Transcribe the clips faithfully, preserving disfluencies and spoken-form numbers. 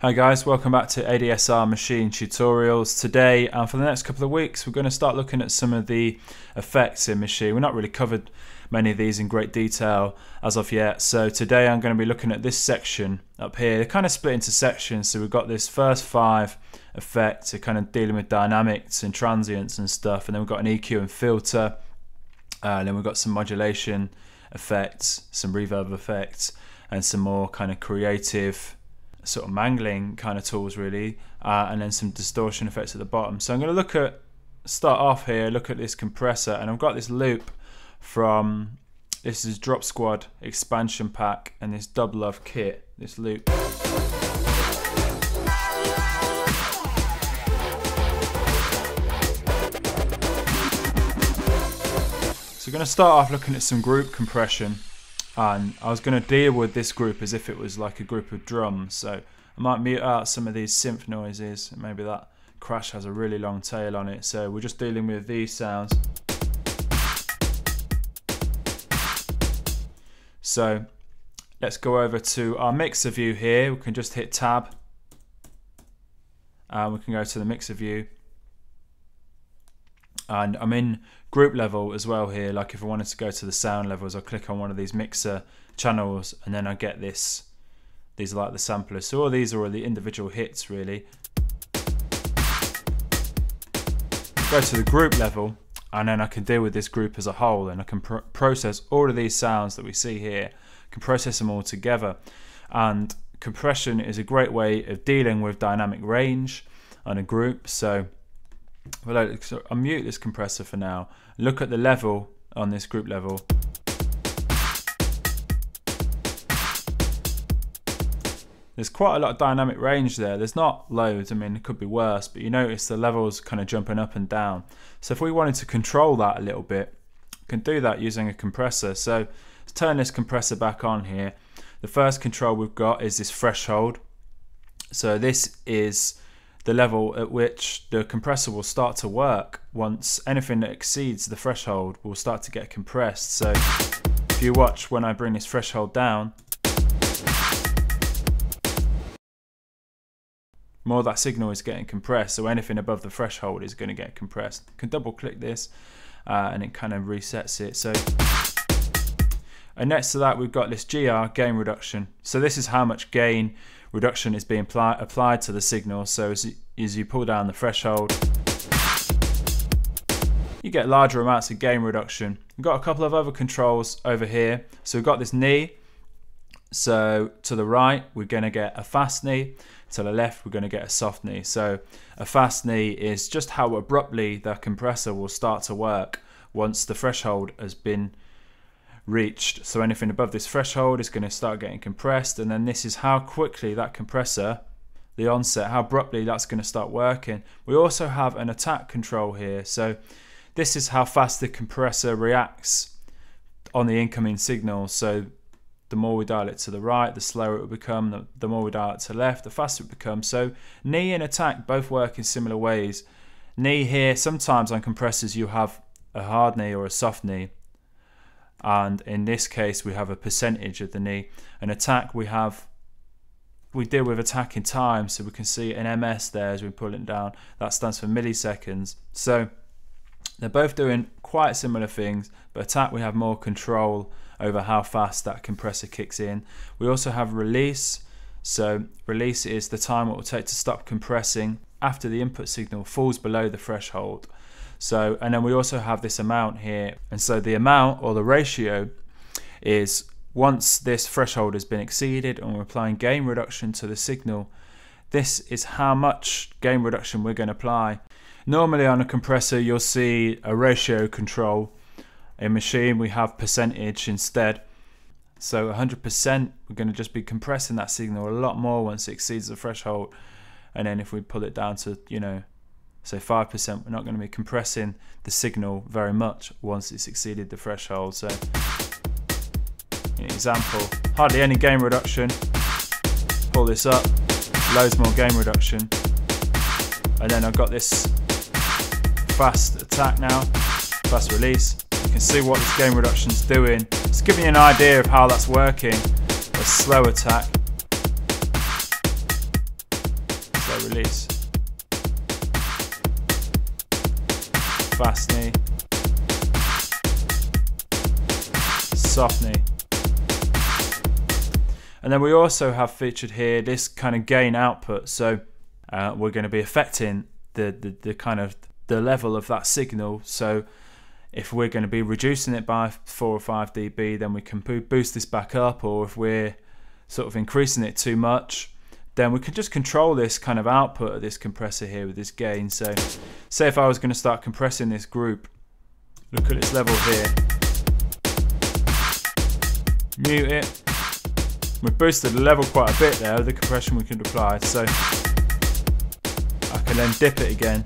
Hi guys, welcome back to A D S R Machine Tutorials. Today and for the next couple of weeks we're going to start looking at some of the effects in Maschine. We've not really covered many of these in great detail as of yet, so today I'm going to be looking at this section up here. They're kind of split into sections, so we've got this first five effects, they're kind of dealing with dynamics and transients and stuff, and then we've got an E Q and filter, uh, and then we've got some modulation effects, some reverb effects, and some more kind of creative sort of mangling kind of tools really, uh, and then some distortion effects at the bottom. So I'm going to look at start off here look at this compressor, and I've got this loop from this is Drop Squad expansion pack and this Dub Love kit, this loop. So we're going to start off looking at some group compression. And I was going to deal with this group as if it was like a group of drums, so I might mute out some of these synth noises. Maybe that crash has a really long tail on it, so we're just dealing with these sounds. So let's go over to our mixer view here. We can just hit tab and we can go to the mixer view, and I'm in group level as well here. Like if I wanted to go to the sound levels, I click on one of these mixer channels and then I get this, these are like the samplers, so all these are all the individual hits really. Go to the group level and then I can deal with this group as a whole, and I can pr process all of these sounds that we see here. I can process them all together, and compression is a great way of dealing with dynamic range on a group. So Well, I'll mute this compressor for now. Look at the level on this group level. There's quite a lot of dynamic range there. There's not loads, I mean it could be worse, but you notice the levels kind of jumping up and down. So if we wanted to control that a little bit, we can do that using a compressor. So let's turn this compressor back on here. The first control we've got is this threshold. So this is the level at which the compressor will start to work. Once anything that exceeds the threshold will start to get compressed. So if you watch when I bring this threshold down, more of that signal is getting compressed, so anything above the threshold is going to get compressed. You can double click this uh, and it kind of resets it. So, and next to that we've got this G R, gain reduction. So this is how much gain reduction is being applied to the signal. So as you, as you pull down the threshold, you get larger amounts of gain reduction. We've got a couple of other controls over here. So we've got this knee. So to the right, we're going to get a fast knee. To the left, we're going to get a soft knee. So a fast knee is just how abruptly the compressor will start to work once the threshold has been reached. So anything above this threshold is going to start getting compressed, and then this is how quickly that compressor, the onset, how abruptly that's going to start working. We also have an attack control here, so this is how fast the compressor reacts on the incoming signal. So the more we dial it to the right, the slower it will become, the, the more we dial it to the left, the faster it becomes. So knee and attack both work in similar ways. Knee here, sometimes on compressors you have a hard knee or a soft knee, and in this case we have a percentage of the knee. An attack, we have we deal with attack in time, so we can see an M S there as we pull it down, that stands for milliseconds. So they're both doing quite similar things, but attack we have more control over how fast that compressor kicks in. We also have release. So release is the time it will take to stop compressing after the input signal falls below the threshold. So, and then we also have this amount here, and so the amount or the ratio is once this threshold has been exceeded and we're applying gain reduction to the signal, this is how much gain reduction we're going to apply. Normally on a compressor you'll see a ratio control. In Maschine we have percentage instead. So one hundred percent we're going to just be compressing that signal a lot more once it exceeds the threshold, and then if we pull it down to, you know, so five percent, we're not going to be compressing the signal very much once it's exceeded the threshold. So, an example, hardly any gain reduction. Pull this up, loads more gain reduction. And then I've got this fast attack now, fast release. You can see what this gain reduction's doing. It's giving you an idea of how that's working. A slow attack. release. Fast knee. Soft knee. And then we also have featured here this kind of gain output. So uh, we're going to be affecting the, the, the kind of the level of that signal. So if we're going to be reducing it by four or five D B, then we can boost this back up, or if we're sort of increasing it too much, then we can just control this kind of output of this compressor here with this gain. So say if I was going to start compressing this group, look at its level here, mute it, we boosted the level quite a bit there, the compression we can apply, so I can then dip it again.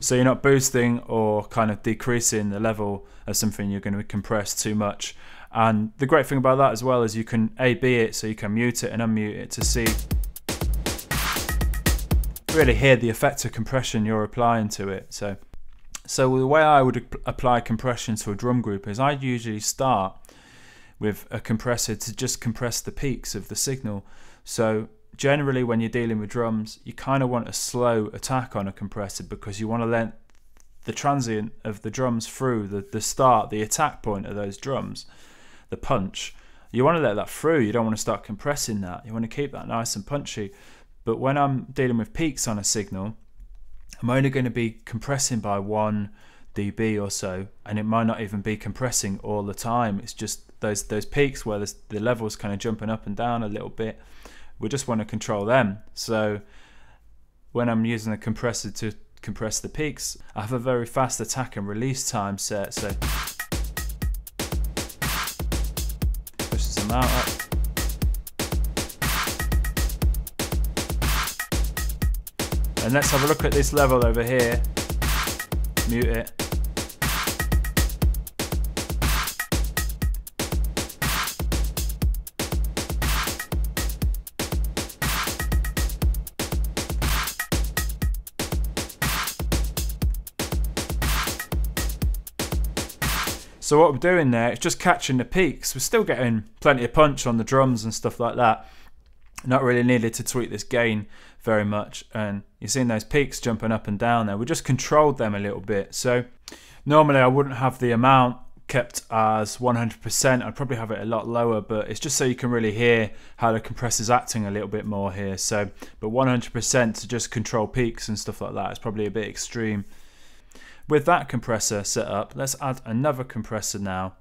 So you're not boosting or kind of decreasing the level of something you're going to compress too much. And the great thing about that as well is you can A B it, so you can mute it and unmute it to see, really hear the effect of compression you're applying to it. So, so the way I would apply compression to a drum group is I'd usually start with a compressor to just compress the peaks of the signal. So generally when you're dealing with drums, you kind of want a slow attack on a compressor because you want to let the transient of the drums through, the, the start, the attack point of those drums, the punch. You want to let that through, you don't want to start compressing that. You want to keep that nice and punchy. But when I'm dealing with peaks on a signal, I'm only going to be compressing by one D B or so, and it might not even be compressing all the time. It's just those, those peaks where the level's kind of jumping up and down a little bit. We just want to control them. So when I'm using a compressor to compress the peaks, I have a very fast attack and release time set. So pushes them out up. And let's have a look at this level over here. Mute it. So what we're doing there is just catching the peaks. We're still getting plenty of punch on the drums and stuff like that. Not really needed to tweak this gain very much. And you're seeing those peaks jumping up and down there. We just controlled them a little bit. So normally I wouldn't have the amount kept as one hundred percent. I'd probably have it a lot lower, but it's just so you can really hear how the compressor's acting a little bit more here. So, but one hundred percent to just control peaks and stuff like that is probably a bit extreme. With that compressor set up, let's add another compressor now,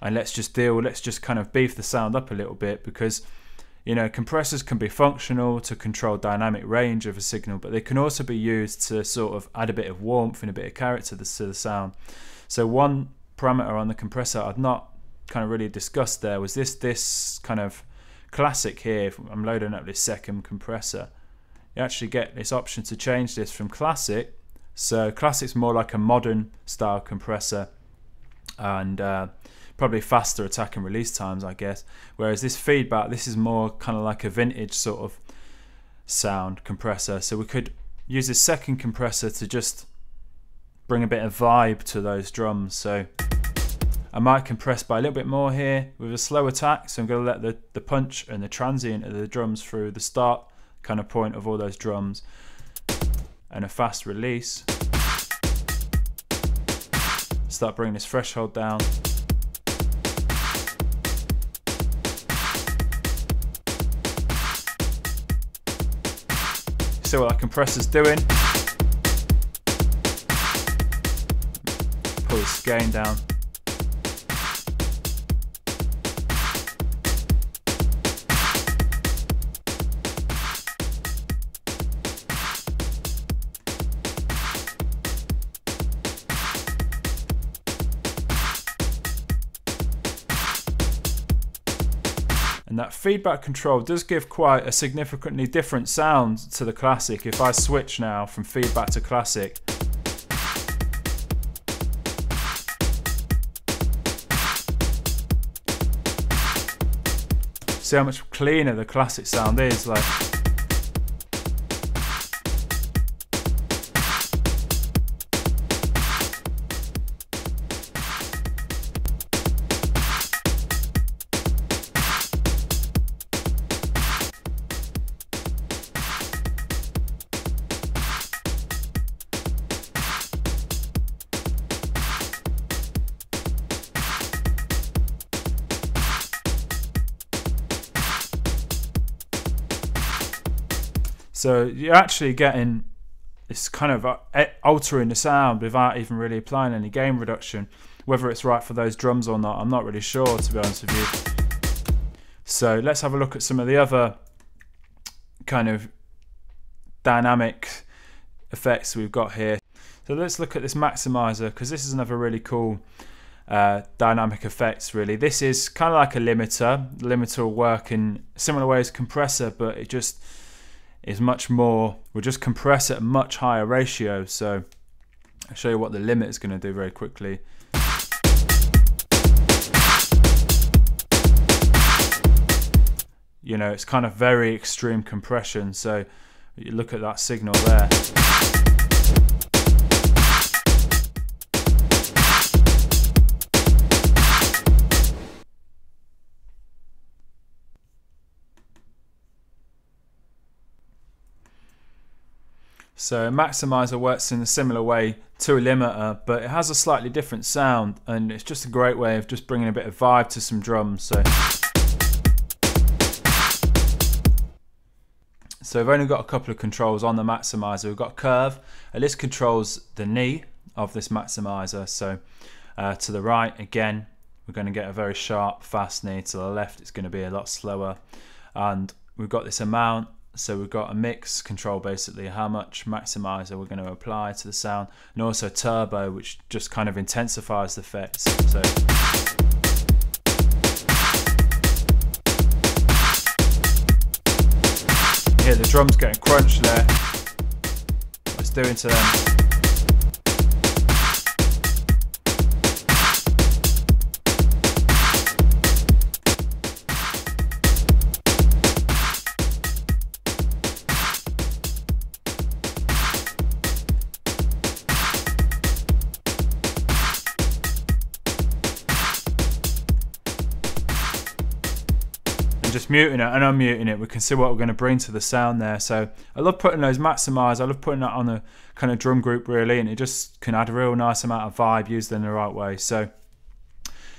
and let's just deal, let's just kind of beef the sound up a little bit, because you know compressors can be functional to control dynamic range of a signal, but they can also be used to sort of add a bit of warmth and a bit of character to the sound. So one parameter on the compressor I've not kind of really discussed there was this this kind of classic here. If I'm loading up this second compressor, you actually get this option to change this from classic. So classic's more like a modern style compressor, and uh, probably faster attack and release times, I guess. Whereas this feedback, this is more kind of like a vintage sort of sound compressor. So we could use this second compressor to just bring a bit of vibe to those drums. So I might compress by a little bit more here with a slow attack. So I'm going to let the, the punch and the transient of the drums through the start kind of point of all those drums, and a fast release. Start bringing this threshold down. See what that compressor's doing. Pull this gain down. And that feedback control does give quite a significantly different sound to the classic. If I switch now from feedback to classic, see how much cleaner the classic sound is. Like, So you're actually getting, it's kind of altering the sound without even really applying any gain reduction. Whether it's right for those drums or not, I'm not really sure, to be honest with you. So let's have a look at some of the other kind of dynamic effects we've got here. So let's look at this maximizer, because this is another really cool uh, dynamic effects really. This is kind of like a limiter. The limiter will work in similar ways compressor, but it just is much more, we'll just compress at a much higher ratio. So I'll show you what the limit is going to do very quickly. You know, it's kind of very extreme compression, so you look at that signal there. So a maximizer works in a similar way to a limiter, but it has a slightly different sound, and it's just a great way of just bringing a bit of vibe to some drums. So So we've only got a couple of controls on the maximizer. We've got curve, and this controls the knee of this maximizer. So uh, to the right, again, we're going to get a very sharp, fast knee. To the left, it's going to be a lot slower. And we've got this amount. So we've got a mix control, basically, how much maximizer we're going to apply to the sound. And also turbo, which just kind of intensifies the effects. So yeah, the drums getting crunched there. Let's do it to them. Just muting it and unmuting it, we can see what we're going to bring to the sound there. So I love putting those maximizers, I love putting that on a kind of drum group really, and it just can add a real nice amount of vibe used in the right way. So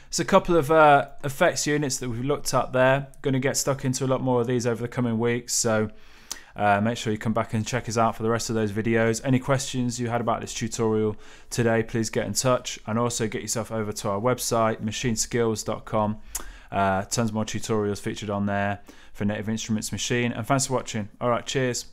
it's a couple of uh, effects units that we've looked at there. Going to get stuck into a lot more of these over the coming weeks, so uh, make sure you come back and check us out for the rest of those videos. Any questions you had about this tutorial today, please get in touch, and also get yourself over to our website, machine skills dot com. Uh, tons more tutorials featured on there for Native Instruments Machine. And thanks for watching. All right, cheers.